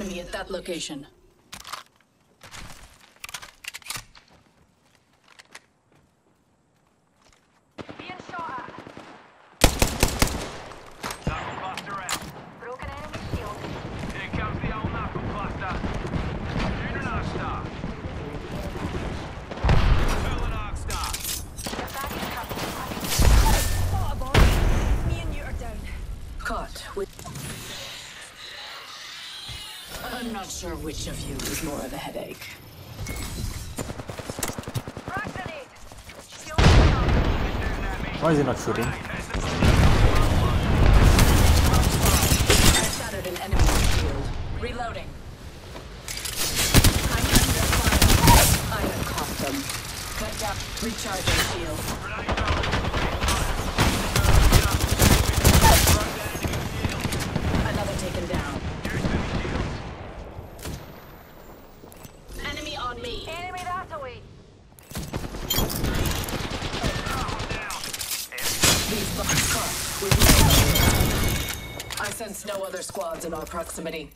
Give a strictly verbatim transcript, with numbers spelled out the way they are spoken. enemy at that location. I'm not sure which of you is more of a headache. Why is he not shooting? I shattered an enemy shield. Reloading. I'm under fire. I have caught them. Cut down. Recharging shield. I sense no other squads in our proximity.